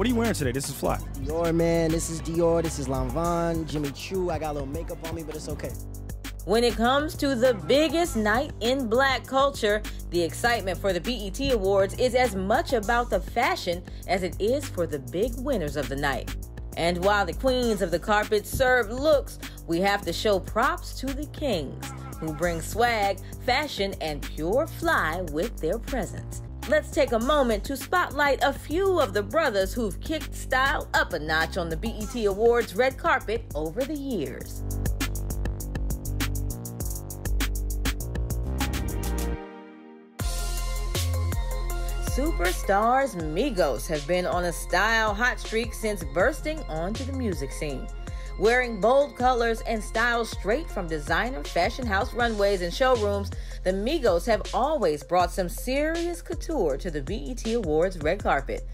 What are you wearing today? This is fly. Dior, man. This is Dior. This is Lanvin, Jimmy Choo. I got a little makeup on me, but it's okay. When it comes to the biggest night in black culture, the excitement for the BET Awards is as much about the fashion as it is for the big winners of the night. And while the queens of the carpet serve looks, we have to show props to the kings, who bring swag, fashion, and pure fly with their presence. Let's take a moment to spotlight a few of the brothers who've kicked style up a notch on the BET Awards red carpet over the years. Superstars Migos have been on a style hot streak since bursting onto the music scene. Wearing bold colors and styles straight from designer fashion house runways and showrooms, the Migos have always brought some serious couture to the BET Awards red carpet.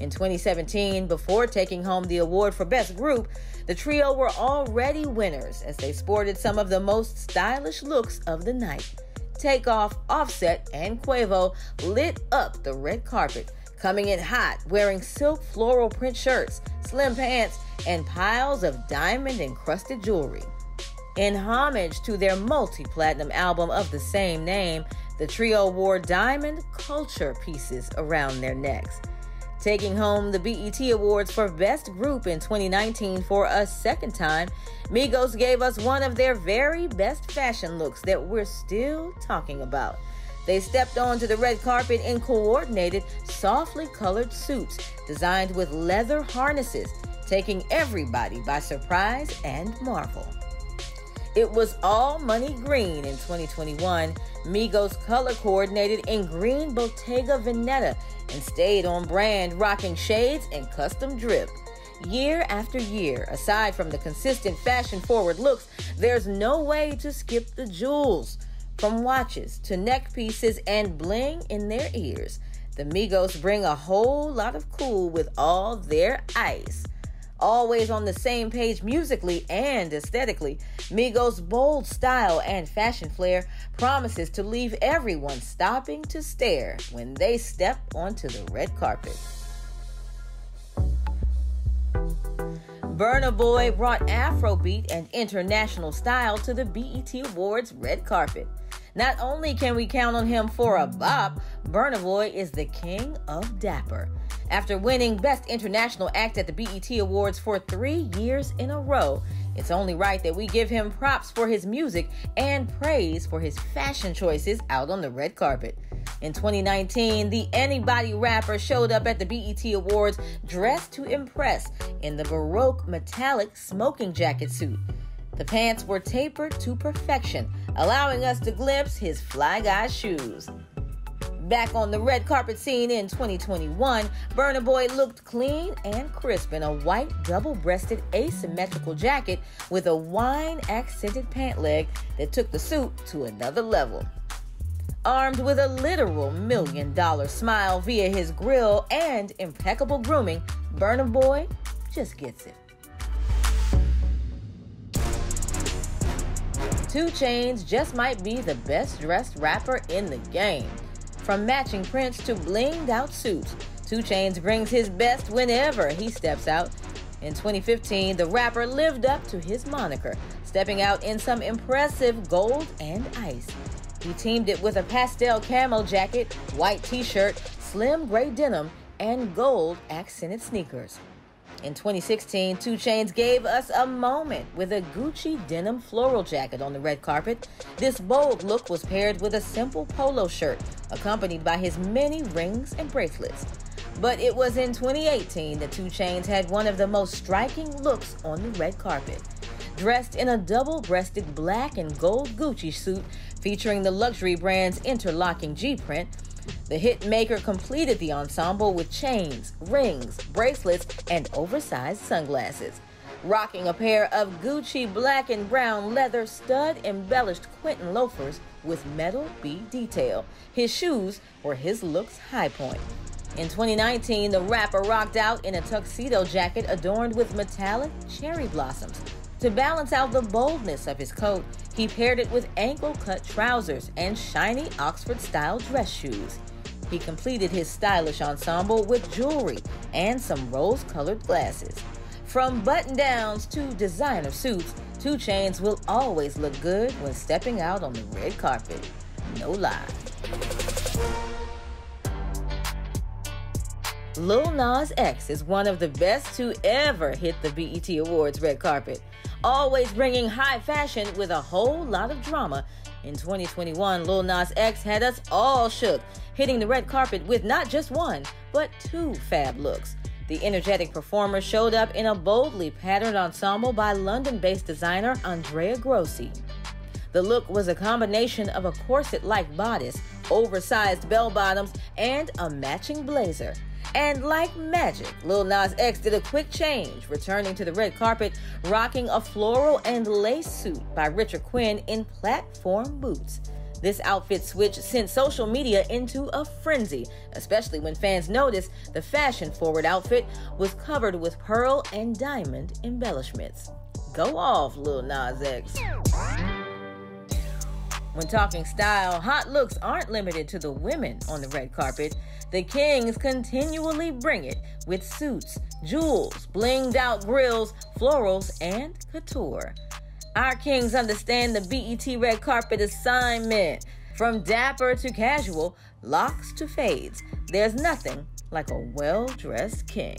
In 2017, before taking home the award for Best Group, the trio were already winners as they sported some of the most stylish looks of the night. Takeoff, Offset, and Quavo lit up the red carpet, coming in hot, wearing silk floral print shirts, slim pants, and piles of diamond-encrusted jewelry. In homage to their multi-platinum album of the same name, the trio wore diamond culture pieces around their necks. Taking home the BET Awards for Best Group in 2019 for a second time, Migos gave us one of their very best fashion looks that we're still talking about. They stepped onto the red carpet in coordinated, softly colored suits designed with leather harnesses, taking everybody by surprise and marvel. It was all money green in 2021. Migos color coordinated in green Bottega Veneta and stayed on brand, rocking shades and custom drip. Year after year, aside from the consistent fashion-forward looks, there's no way to skip the jewels. From watches to neck pieces and bling in their ears, the Migos bring a whole lot of cool with all their ice. Always on the same page musically and aesthetically, Migos' bold style and fashion flair promises to leave everyone stopping to stare when they step onto the red carpet. Burna Boy brought Afrobeat and international style to the BET Awards red carpet. Not only can we count on him for a bop, Burna Boy is the king of dapper. After winning Best International Act at the BET Awards for 3 years in a row, it's only right that we give him props for his music and praise for his fashion choices out on the red carpet. In 2019, the Anybody rapper showed up at the BET Awards dressed to impress in the Baroque metallic smoking jacket suit. The pants were tapered to perfection, allowing us to glimpse his fly guy shoes. Back on the red carpet scene in 2021, Burna Boy looked clean and crisp in a white double-breasted asymmetrical jacket with a wine-accented pant leg that took the suit to another level. Armed with a literal million-dollar smile via his grill and impeccable grooming, Burna Boy just gets it. 2 Chainz just might be the best-dressed rapper in the game. From matching prints to blinged out suits, 2 Chainz brings his best whenever he steps out. In 2015, the rapper lived up to his moniker, stepping out in some impressive gold and ice. He teamed it with a pastel camo jacket, white t-shirt, slim gray denim, and gold accented sneakers. In 2016, 2 Chainz gave us a moment with a Gucci denim floral jacket on the red carpet. This bold look was paired with a simple polo shirt, accompanied by his many rings and bracelets. But it was in 2018 that 2 Chainz had one of the most striking looks on the red carpet. Dressed in a double-breasted black and gold Gucci suit featuring the luxury brand's interlocking G-print, the hit maker completed the ensemble with chains, rings, bracelets, and oversized sunglasses. Rocking a pair of Gucci black and brown leather stud-embellished Quentin loafers with metal bead detail, his shoes were his look's high point. In 2019, the rapper rocked out in a tuxedo jacket adorned with metallic cherry blossoms. To balance out the boldness of his coat, he paired it with ankle-cut trousers and shiny Oxford-style dress shoes. He completed his stylish ensemble with jewelry and some rose-colored glasses. From button-downs to designer suits, 2 Chainz will always look good when stepping out on the red carpet. No lie. Lil Nas X is one of the best to ever hit the BET Awards red carpet, always bringing high fashion with a whole lot of drama. In 2021, Lil Nas X had us all shook, hitting the red carpet with not just one, but two fab looks. The energetic performer showed up in a boldly patterned ensemble by London-based designer Andrea Grossi. The look was a combination of a corset-like bodice, oversized bell-bottoms, and a matching blazer. And like magic, Lil Nas X did a quick change, returning to the red carpet, rocking a floral and lace suit by Richard Quinn in platform boots. This outfit switch sent social media into a frenzy, especially when fans noticed the fashion-forward outfit was covered with pearl and diamond embellishments. Go off, Lil Nas X. When talking style, hot looks aren't limited to the women on the red carpet. The kings continually bring it with suits, jewels, blinged out grills, florals, and couture. Our kings understand the BET red carpet assignment. From dapper to casual, locks to fades, there's nothing like a well-dressed king.